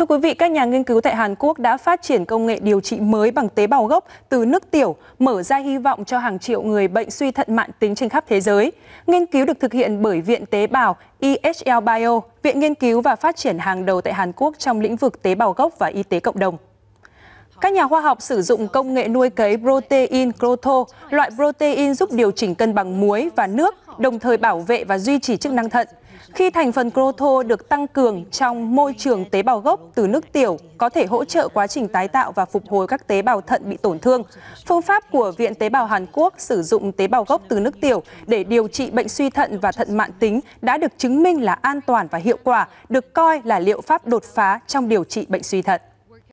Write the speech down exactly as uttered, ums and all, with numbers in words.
Thưa quý vị, các nhà nghiên cứu tại Hàn Quốc đã phát triển công nghệ điều trị mới bằng tế bào gốc từ nước tiểu, mở ra hy vọng cho hàng triệu người bệnh suy thận mạn tính trên khắp thế giới. Nghiên cứu được thực hiện bởi Viện Tế bào E H L Bio, viện nghiên cứu và phát triển hàng đầu tại Hàn Quốc trong lĩnh vực tế bào gốc và y tế cộng đồng. Các nhà khoa học sử dụng công nghệ nuôi cấy protein Clotho, loại protein giúp điều chỉnh cân bằng muối và nước, đồng thời bảo vệ và duy trì chức năng thận. Khi thành phần Clotho được tăng cường trong môi trường tế bào gốc từ nước tiểu, có thể hỗ trợ quá trình tái tạo và phục hồi các tế bào thận bị tổn thương. Phương pháp của Viện Tế bào Hàn Quốc sử dụng tế bào gốc từ nước tiểu để điều trị bệnh suy thận và thận mạn tính đã được chứng minh là an toàn và hiệu quả, được coi là liệu pháp đột phá trong điều trị bệnh suy thận.